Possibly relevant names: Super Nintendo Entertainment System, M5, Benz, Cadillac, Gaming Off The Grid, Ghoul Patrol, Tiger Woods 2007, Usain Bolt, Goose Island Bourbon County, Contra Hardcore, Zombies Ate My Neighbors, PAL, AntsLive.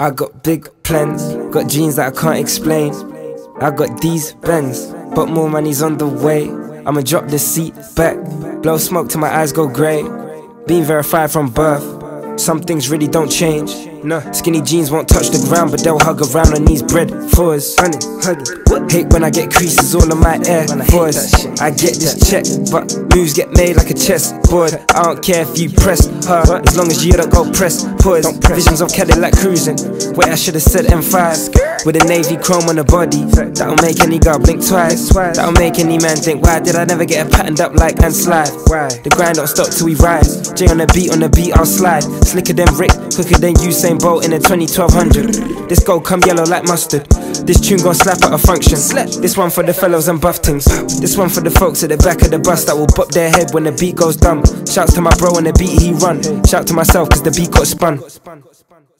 I got big plans, got dreams that I can't explain. I got these Benz, but more money's on the way. I'ma drop the seat back, blow smoke till my eyes go grey. Being verified from birth, some things really don't change. No, skinny jeans won't touch the ground, but they'll hug around on these bread fours. Hate when I get creases all on my air fours. I get this check, but moves get made like a chessboard. I don't care if you press hard, as long as you don't go press pause. Visions of Cadillac cruising. Wait, I should have said M5 with a navy chrome on the body. That'll make any girl blink twice. That'll make any man think, why did I never get a patterned up like AntsLive? The grind don't stop till we rise. J on the beat, I'll slide. Slicker than Rick, quicker than Usain Bolt in a 201200. This gold come yellow like mustard. This tune gon' slap at a function. This one for the fellows and buff things. This one for the folks at the back of the bus that will pop their head when the beat goes dumb. Shouts to my bro on the beat he run. Shout to myself cause the beat got spun.